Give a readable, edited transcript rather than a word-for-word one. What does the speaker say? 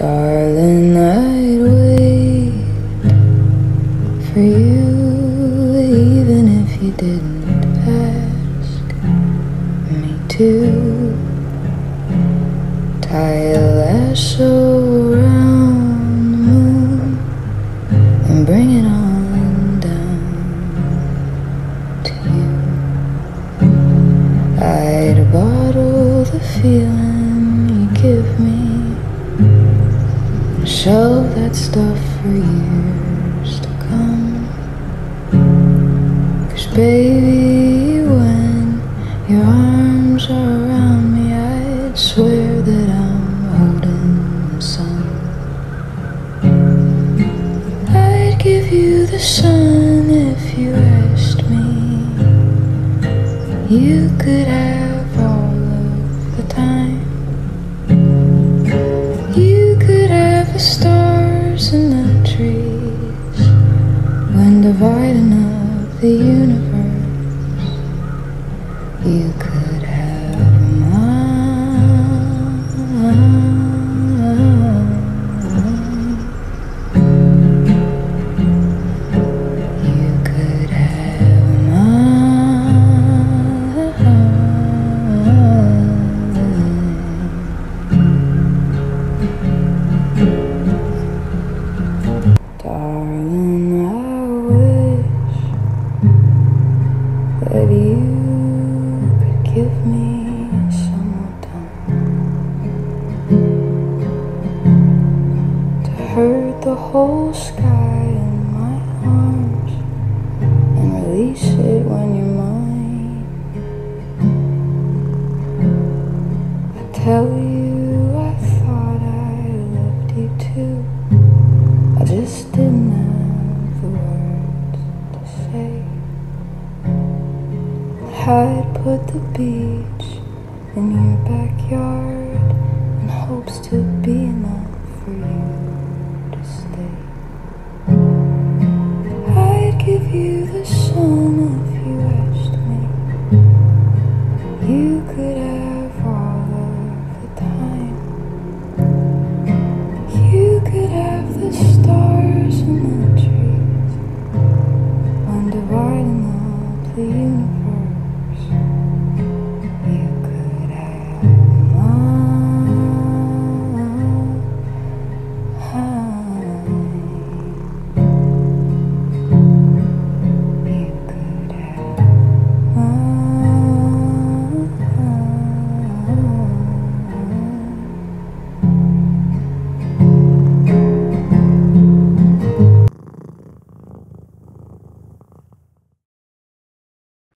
Darling, I'd wait for you even if you didn't ask me to. Tie a lasso around the moon and bring it on down to you. I'd bottle the feeling you give me, shelve that stuff for years to come. 'Cause baby, when your arms are around me, I'd swear that I'm holding the sun. I'd give you the sun if you asked me. You could have all of the time. Stars in the trees when dividing up the universe. You could have mine. You could have mine. Darling, I wish that you could give me some more time to hurt the whole sky in my arms and release it when you're mine. I tell you, I thought I loved you too. I just didn't have the words to say. I'd put the beach in your backyard in hopes to